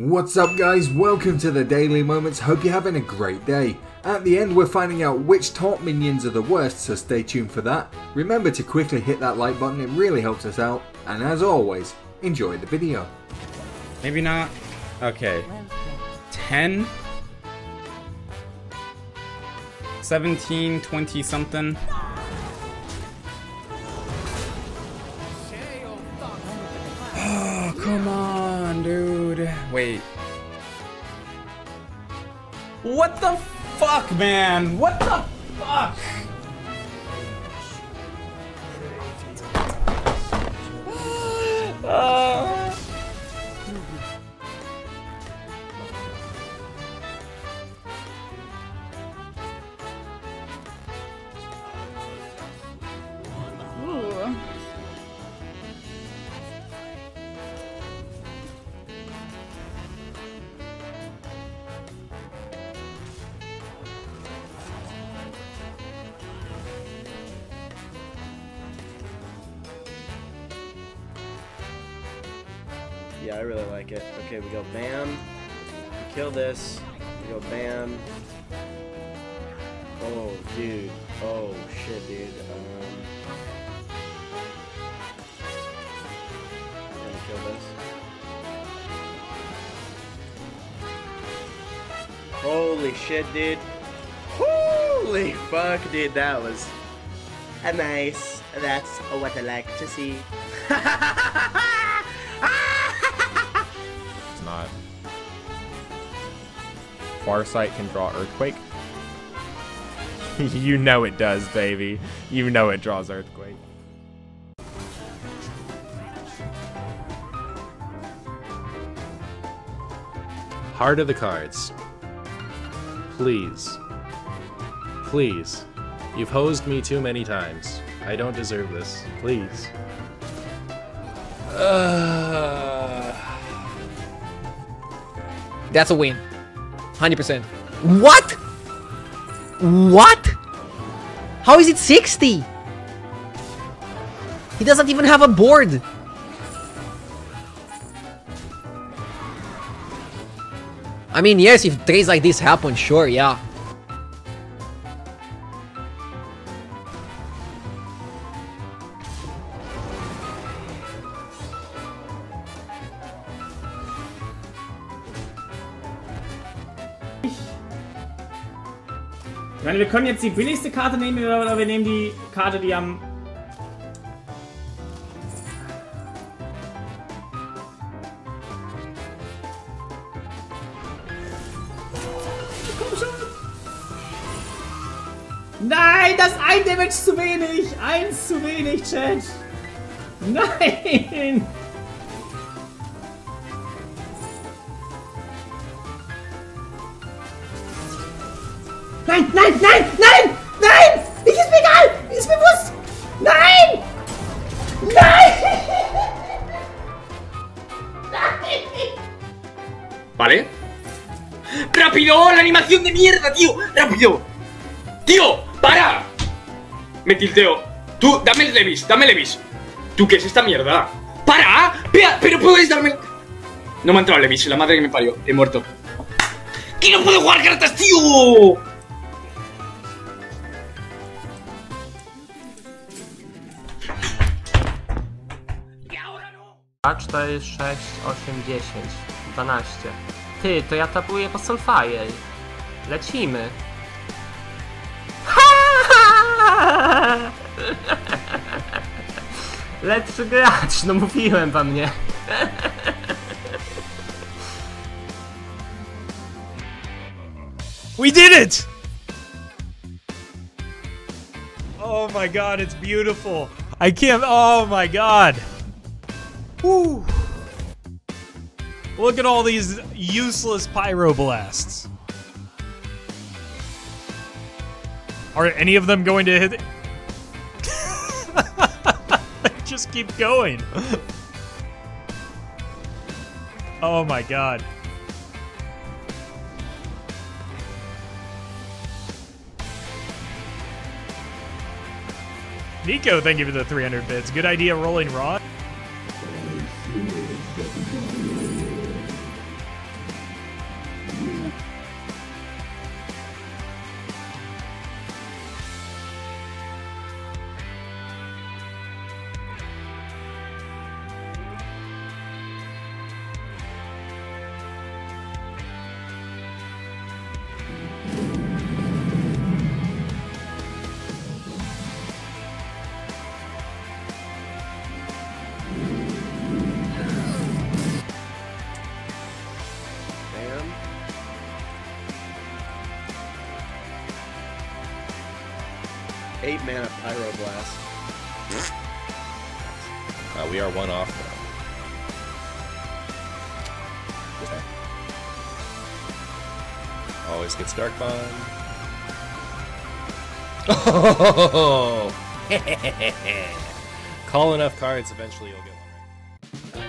What's up guys, welcome to the Daily Moments, hope you're having a great day. At the end we're finding out which top minions are the worst, so stay tuned for that. Remember to quickly hit that like button, it really helps us out. And as always, enjoy the video. Maybe not. Okay. 10? 17, 20 something. Oh, come on, dude. Wait. What the fuck, man? What the fuck? Yeah, I really like it. Okay, we go bam. We kill this. We go bam. Oh, dude. Oh, shit, dude. I'm gonna kill this. Holy shit, dude. Holy fuck, dude. That was nice. That's what I like to see. Warsight can draw Earthquake. You know it does, baby. You know it draws Earthquake. Heart of the cards. Please. Please. You've hosed me too many times. I don't deserve this. Please. That's a win. 100%. What? What? How is it 60? He doesn't even have a board. I mean, yes, if trades like this happen, sure, yeah. Ich meine, wir können jetzt die billigste Karte nehmen, oder wir nehmen die Karte, die am... Komm schon! Nein, das ist ein Damage zu wenig! Eins zu wenig, Chat! Nein! Nein, nein, nein, nein, nein! Ich ist mir egal! Ist mir bewusst! Nein! Nein! Nein! Vale. ¡Rápido! ¡La animación de mierda, tío! ¡Rápido! ¡Tío! ¡Para! Me tilteo. Tú, dame el Levis, dame el Levis. ¿Tú qué es esta mierda? ¡Para! ¡Pero puedes darme el... No me ha entrado el Levis, la madre que me parió. He muerto. ¡Que no puedo jugar cartas, tío! A 4, 6, 8, 10, 12. Ty, to ja tapuję po Soulfire. Lecimy. Lepszy gracz, no mówiłem wam, nie? We did it! Oh my god, it's beautiful. I can't, oh my god. Woo! Look at all these useless pyroblasts. Are any of them going to hit? They just keep going. Oh my god. Nico, thank you for the 300 bits. Good idea rolling raw. 8 mana Pyroblast. We are one off now. Okay. Always gets Dark Bond. Oh! Call enough cards, eventually you'll get one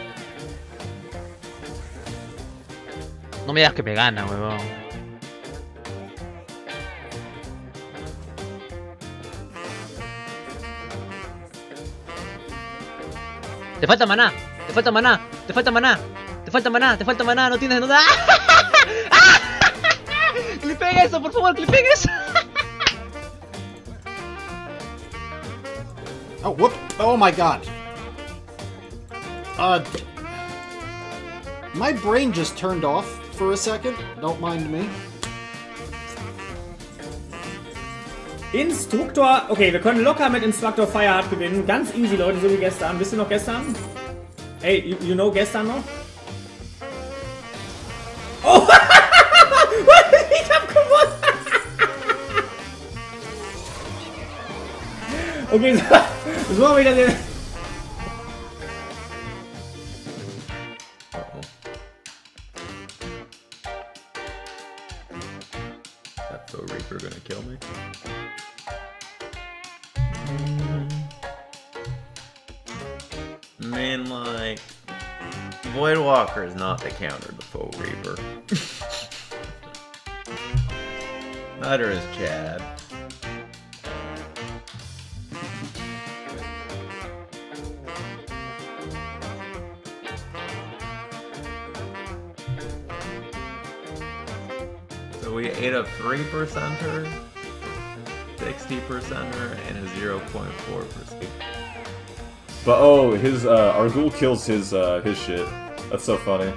right. No me das que me gana, huevón. Te falta maná, te falta maná, te falta maná, te falta maná, te falta maná, no tienes nada. Clipen eso, por favor, clipen eso. Oh, whoop! Oh my god. My brain just turned off for a second. Don't mind me. Instruktor, okay, wir können locker mit Instruktor Fireheart gewinnen. Ganz easy, Leute, so wie gestern. Wisst ihr noch gestern? Hey, you know gestern noch? Oh! Ich hab gewusst! Okay, so habe ich das jetzt. That Full Reaper gonna kill me. Man, like, Void Walker is not the counter to Full Reaper. Mudder is Chad. So we ate up 3%er, 60%er, and a 0.4%. But oh, his Arg'ul kills his shit. That's so funny.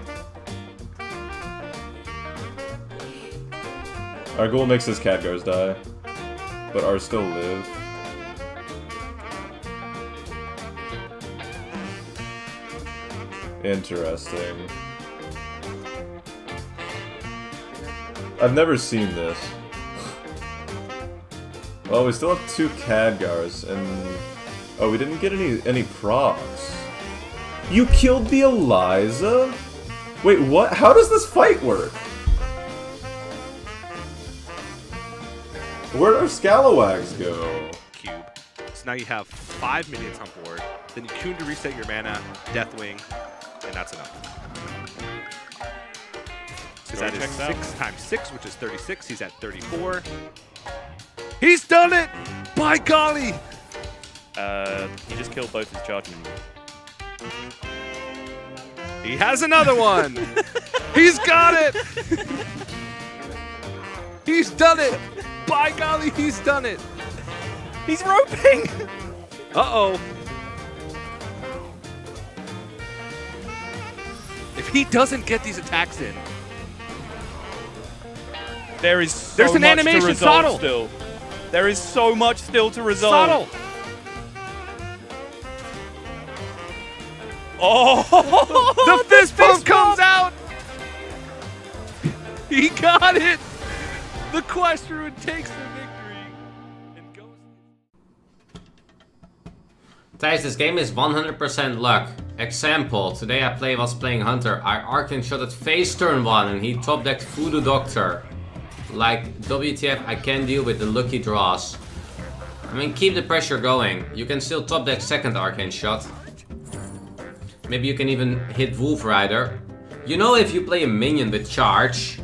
Arg'ul makes his Khadgars die, but ours still live. Interesting. I've never seen this. Well, we still have 2 Khadgars and. Oh, we didn't get any procs. You killed the Eliza? Wait, what? How does this fight work? Where'd our Scalawags go? Cube. So now you have 5 minions on board. Then you tune to reset your mana, Deathwing, and that's enough. Because that is 6 times 6, which is 36. He's at 34. He's done it! By golly! He just killed both his charging. He has another one! He's got it! He's done it! By golly, he's done it! He's roping! Uh-oh. If he doesn't get these attacks in... There is so There's an much animation, to resolve Soddle. Still. There is so much still to resolve. Soddle. Oh! The fist bump comes out! He got it! The Quest Rune takes the victory and goes. Guys, this game is 100% luck. Example, today I was playing Hunter. I arced and shot at face turn 1 and he top decked Voodoo Doctor. Like, WTF, I can't deal with the lucky draws. I mean, keep the pressure going. You can still top deck second arcane shot. Maybe you can even hit Wolf Rider. You know, if you play a minion with charge.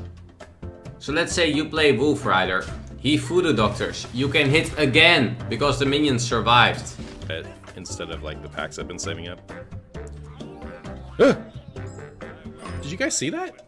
So let's say you play Wolf Rider. He Voodoo Doctors. You can hit again because the minion survived. Instead of like the packs I've been saving up. Did you guys see that?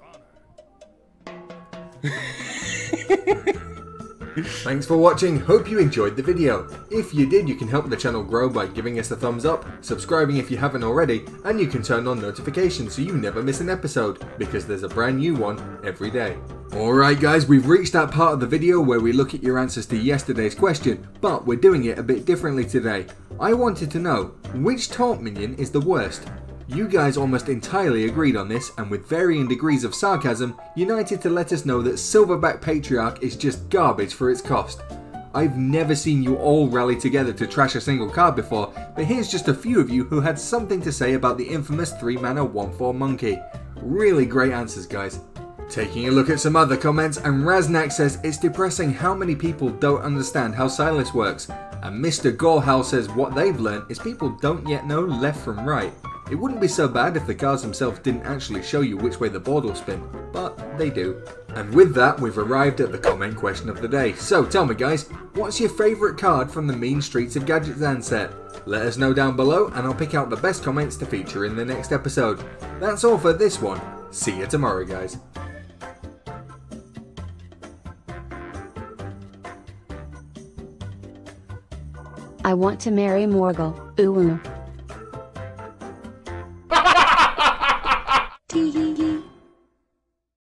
Thanks for watching, hope you enjoyed the video. If you did, you can help the channel grow by giving us a thumbs up, subscribing if you haven't already, and you can turn on notifications so you never miss an episode, because there's a brand new one every day. Alright guys, we've reached that part of the video where we look at your answers to yesterday's question, but we're doing it a bit differently today. I wanted to know, which taunt minion is the worst? You guys almost entirely agreed on this, and with varying degrees of sarcasm, united to let us know that Silverback Patriarch is just garbage for its cost. I've never seen you all rally together to trash a single card before, but here's just a few of you who had something to say about the infamous 3-mana 1/4 monkey. Really great answers, guys. Taking a look at some other comments, and Raznak says, it's depressing how many people don't understand how Silas works. And Mr. Gorehal says what they've learned is people don't yet know left from right. It wouldn't be so bad if the cards themselves didn't actually show you which way the board will spin, but they do. And with that, we've arrived at the comment question of the day. So tell me guys, what's your favourite card from the Mean Streets of Gadgetzan set? Let us know down below and I'll pick out the best comments to feature in the next episode. That's all for this one. See you tomorrow guys. I want to marry Morgul, ooh.